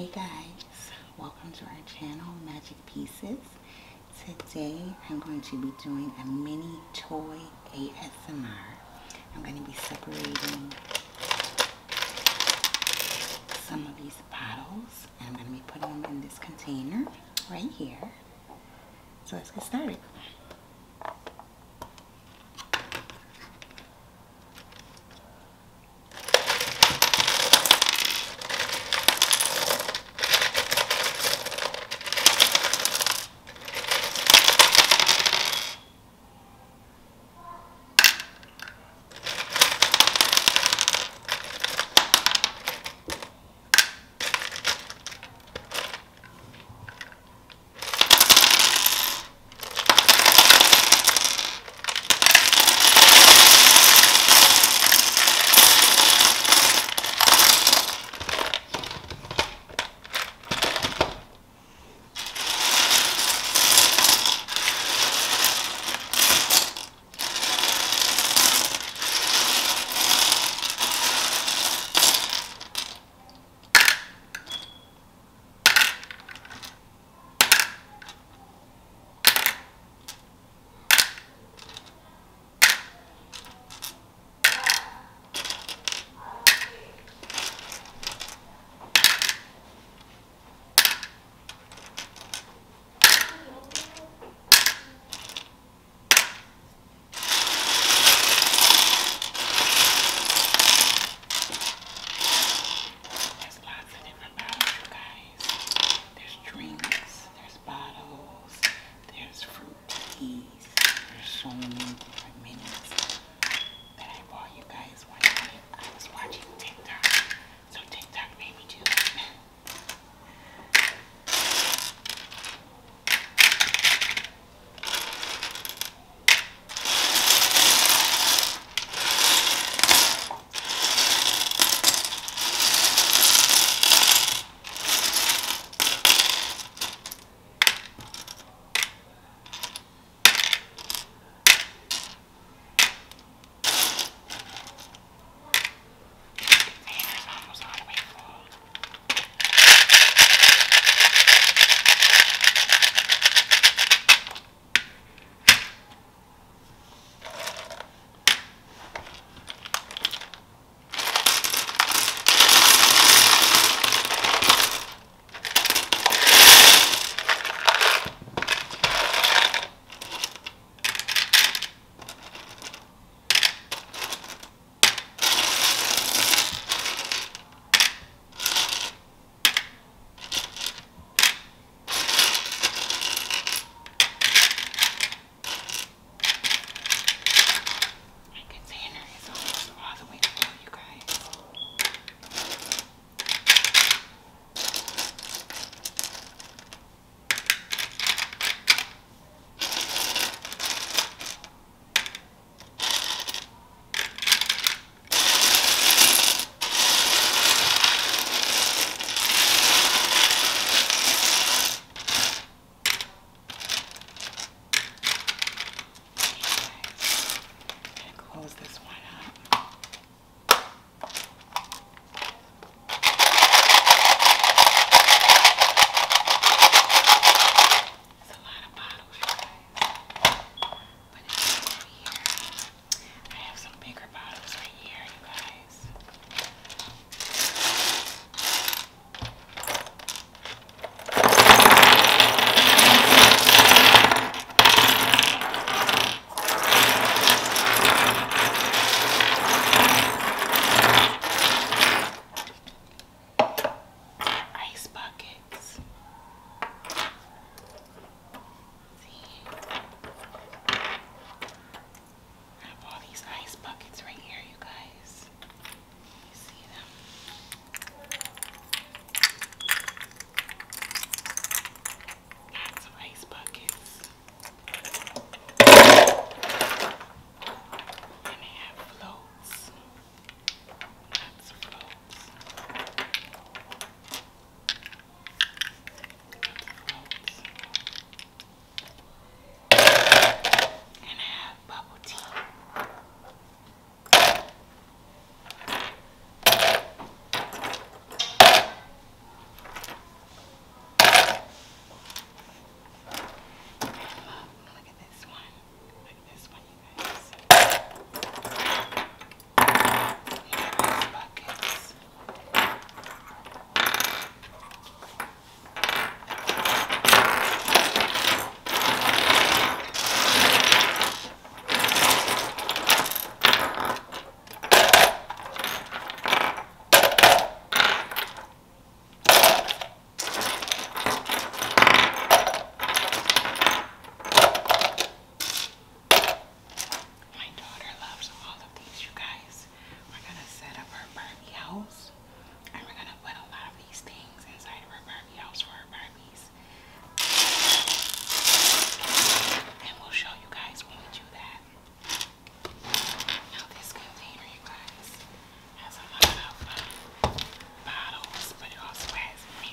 Hey guys, welcome to our channel, Magic Pieces. Today I'm going to be doing a mini toy ASMR. I'm going to be separating some of these bottles and I'm going to be putting them in this container right here. So let's get started.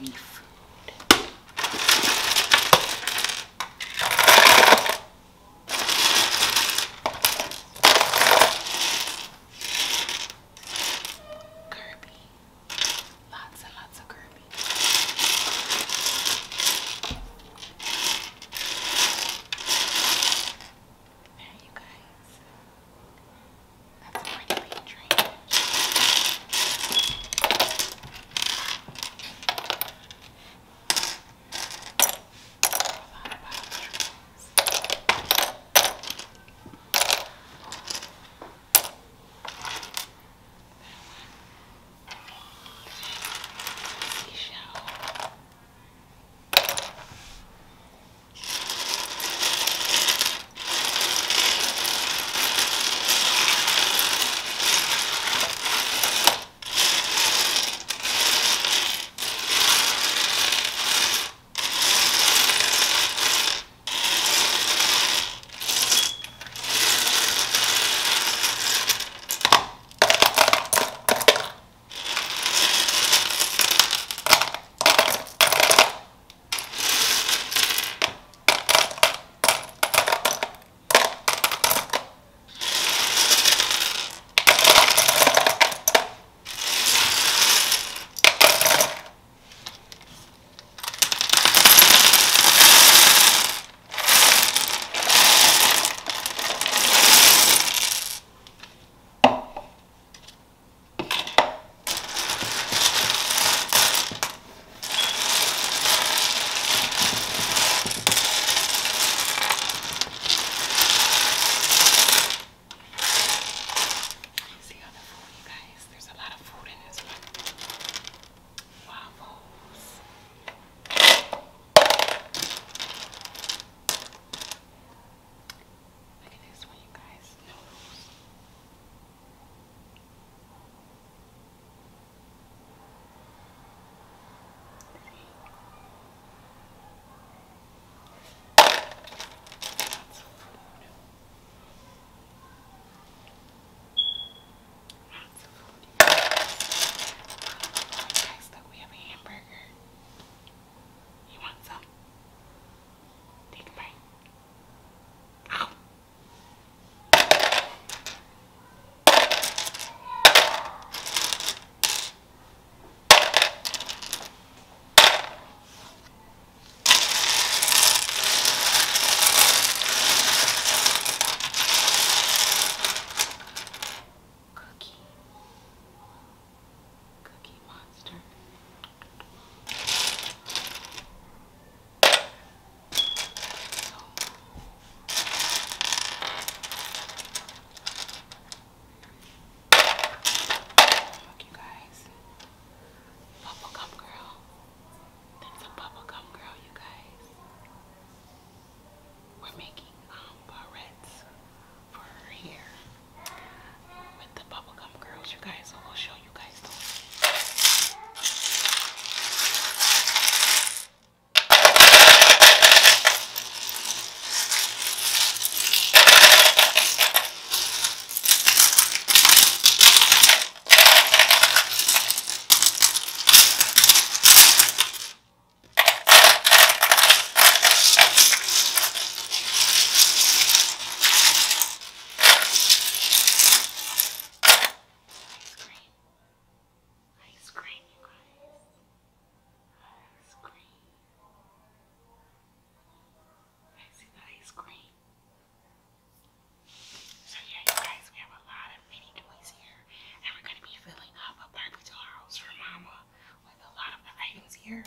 any food. Kirby. Lots and lots of Kirby. There you guys. That's a pretty big drink. Here.